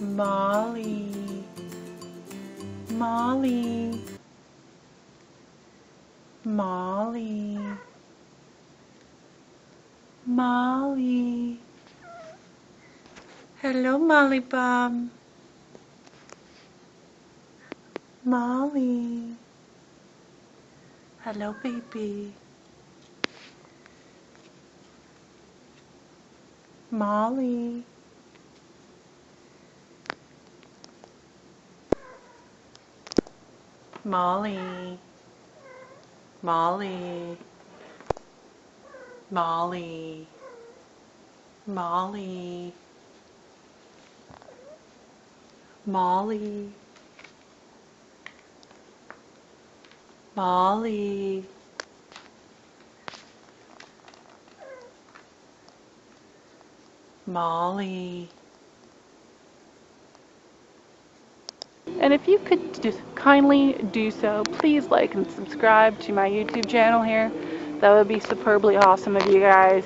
Molly, Molly, Molly, Molly. Hello, Molly Bob. Molly. Hello, baby. Molly. Molly. Molly. Molly. Molly. Molly. Molly. Molly. And if you could just kindly do so, please like and subscribe to my YouTube channel here. That would be superbly awesome of you guys.